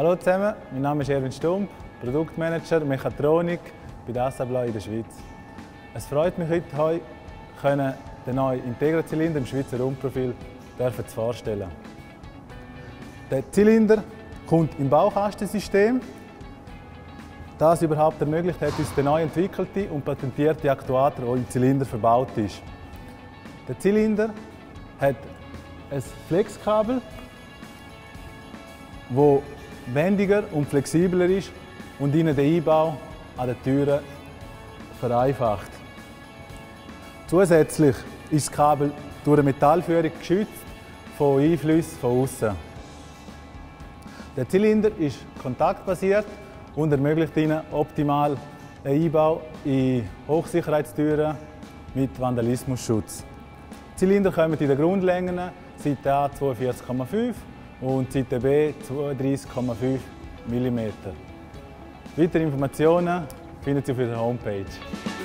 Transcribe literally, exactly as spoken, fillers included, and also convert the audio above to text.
Hallo zusammen, mein Name ist Erwin Stump, Produktmanager Mechatronik bei der ASSA ABLOY in der Schweiz. Es freut mich heute, heute können den neuen Integrazylinder im Schweizer Raumprofil dürfen zu vorstellen. Der Zylinder kommt im Baukastensystem. Das überhaupt ermöglicht hat uns der neu entwickelte und patentierte Aktuator, der im Zylinder verbaut ist. Der Zylinder hat ein Flexkabel, das wendiger und flexibler ist und ihnen den Einbau an den Türen vereinfacht. Zusätzlich ist das Kabel durch eine Metallführung geschützt von Einflüssen von außen. Der Zylinder ist kontaktbasiert und ermöglicht ihnen optimal einen Einbau in Hochsicherheitstüren mit Vandalismusschutz. Die Zylinder kommen in den Grundlängen C T A zweiundvierzig Komma fünf und Z T B zweiunddreißig Komma fünf Millimeter. Weitere Informationen finden Sie auf unserer Homepage.